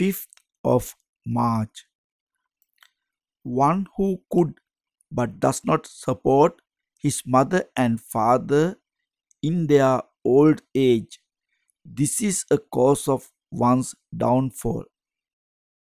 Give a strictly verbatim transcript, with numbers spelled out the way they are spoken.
fifth of March. One who could but does not support his mother and father in their old age. This is a cause of one's downfall.